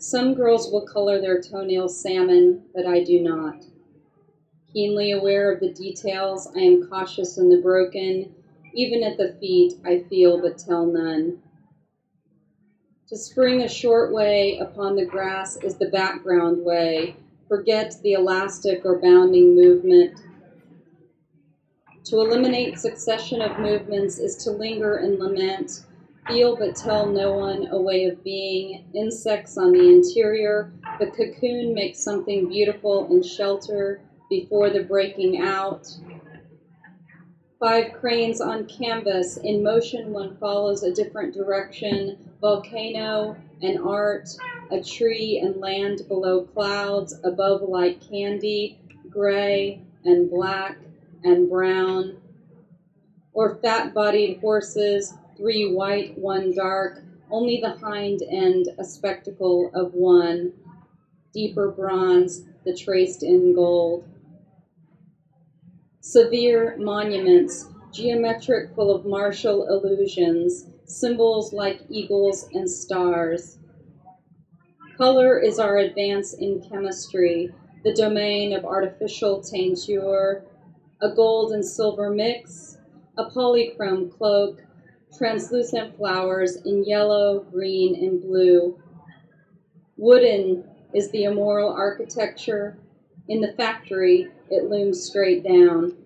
Some girls will color their toenails salmon, but I do not. Keenly aware of the details, I am cautious in the broken. Even at the feet, I feel but tell none. To spring a short way upon the grass is the background way. Forget the elastic or bounding movement. To eliminate succession of movements is to linger and lament. Feel but tell no one a way of being. Insects on the interior. The cocoon makes something beautiful in shelter before the breaking out. 5 cranes on canvas. In motion one follows a different direction. Volcano and art, a tree and land below clouds, above like candy, gray and black and brown, or fat-bodied horses, 3 white, 1 dark, only the hind end a spectacle of one, deeper bronze, the traced in gold. Severe monuments, geometric full of martial illusions, symbols like eagles and stars. Color is our advance in chemistry, the domain of artificial teinture, a gold and silver mix, a polychrome cloak, translucent flowers in yellow, green, and blue. Wooden is the immoral architecture. In the factory, it looms straight down.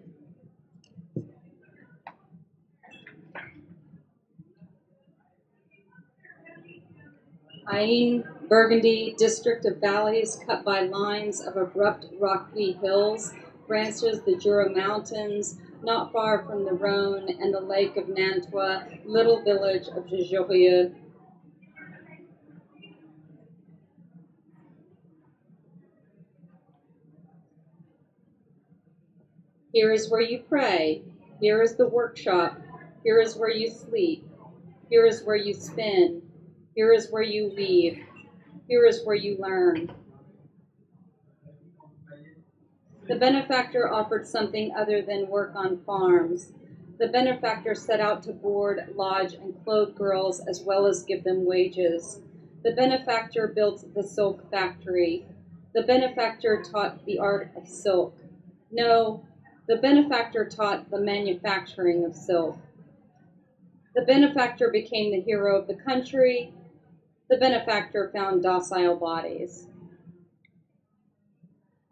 Ain, Burgundy, district of valleys cut by lines of abrupt rocky hills, branches the Jura Mountains, not far from the Rhone and the Lake of Nantua, little village of Jujurieux. Here is where you pray. Here is the workshop. Here is where you sleep. Here is where you spin. Here is where you weave. Here is where you learn. The benefactor offered something other than work on farms. The benefactor set out to board, lodge, and clothe girls as well as give them wages. The benefactor built the silk factory. The benefactor taught the art of silk. No, the benefactor taught the manufacturing of silk. The benefactor became the hero of the country. The benefactor found docile bodies.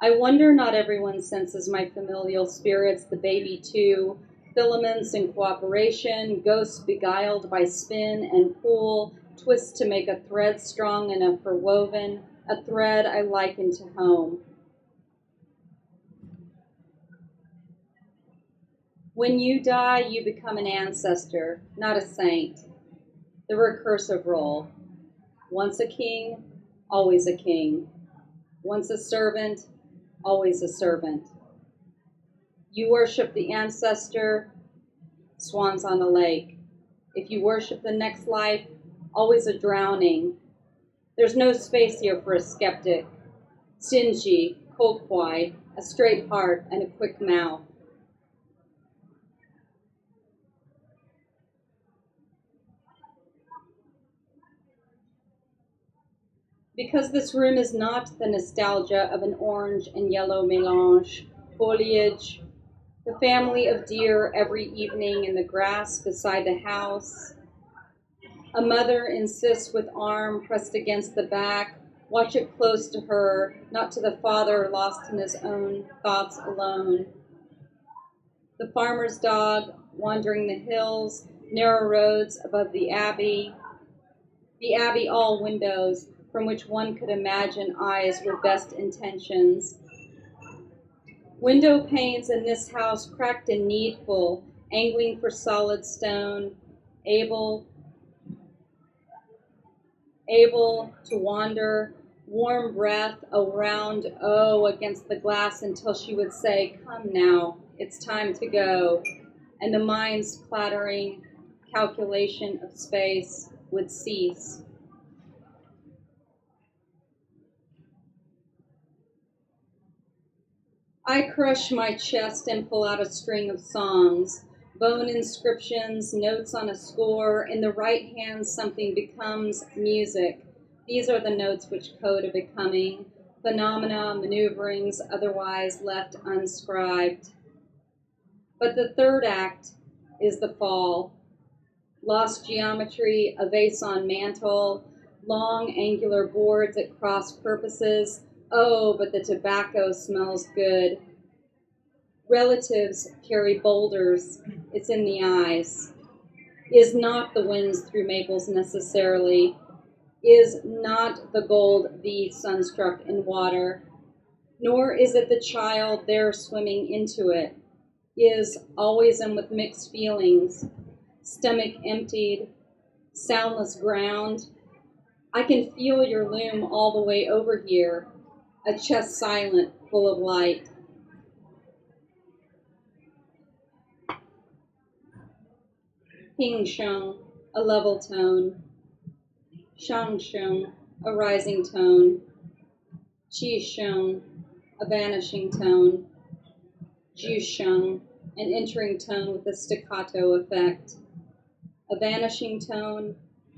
I wonder not everyone senses my familial spirits, the baby too, filaments in cooperation, ghosts beguiled by spin and pull, twist to make a thread strong enough for woven, a thread I liken to home. When you die, you become an ancestor, not a saint. The recursive role. Once a king, always a king. Once a servant, always a servant. You worship the ancestor, swans on the lake. If you worship the next life, always a drowning. There's no space here for a skeptic. Stingy, cold-eyed, a straight heart, and a quick mouth. Because this room is not the nostalgia of an orange and yellow mélange, foliage, the family of deer every evening in the grass beside the house. A mother insists with arm pressed against the back, watch it close to her, not to the father lost in his own thoughts alone. The farmer's dog wandering the hills, narrow roads above the abbey all windows, from which one could imagine eyes with best intentions. Window panes in this house cracked and needful, angling for solid stone, able to wander, warm breath, a round O against the glass until she would say, "Come now, it's time to go," and the mind's clattering calculation of space would cease. I crush my chest and pull out a string of songs, bone inscriptions, notes on a score. In the right hand, something becomes music. These are the notes which code a becoming, phenomena, maneuverings, otherwise left unscribed. But the third act is the fall. Lost geometry, a vase on mantle, long angular boards at cross purposes. Oh, but the tobacco smells good. Relatives carry boulders. It's in the eyes. Is not the winds through maples necessarily. Is not the gold the sunstruck in water. Nor is it the child there swimming into it. Is always and with mixed feelings. Stomach emptied. Soundless ground. I can feel your loom all the way over here. A chest silent, full of light. Ping sheng, a level tone. Shang sheng, a rising tone. Qi sheng, a vanishing tone. Ju sheng, an entering tone with a staccato effect. A vanishing tone,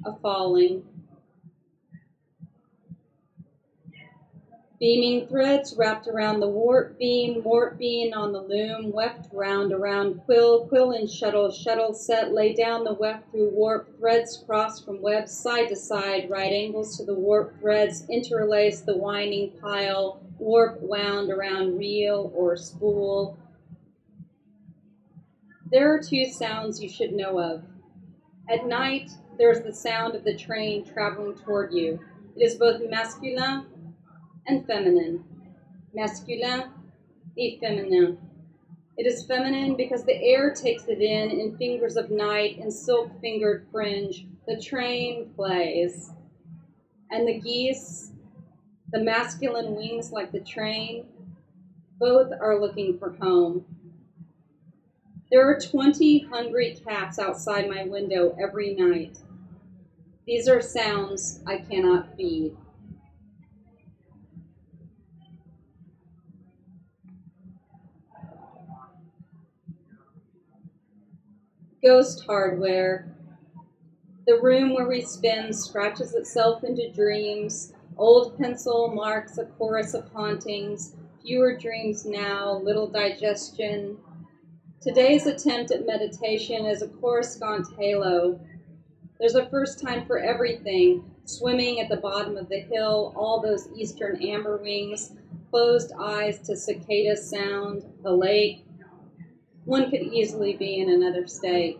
a falling. Beaming threads wrapped around the warp beam on the loom, weft round around quill, quill in shuttle, shuttle set, lay down the weft through warp, threads cross from webs side to side, right angles to the warp threads, interlace the winding pile, warp wound around reel or spool. There are two sounds you should know of. At night, there's the sound of the train traveling toward you. It is both masculine and feminine. Masculin et féminin. It is feminine because the air takes it in fingers of night and silk-fingered fringe. The train plays. And the geese, the masculine wings like the train, both are looking for home. There are 20 hungry cats outside my window every night. These are sounds I cannot feed. Ghost hardware. The room where we spin scratches itself into dreams. Old pencil marks a chorus of hauntings. Fewer dreams now, little digestion. Today's attempt at meditation is a coruscant halo. There's a first time for everything. Swimming at the bottom of the hill, all those eastern amber wings, closed eyes to cicada sound, the lake. One could easily be in another state.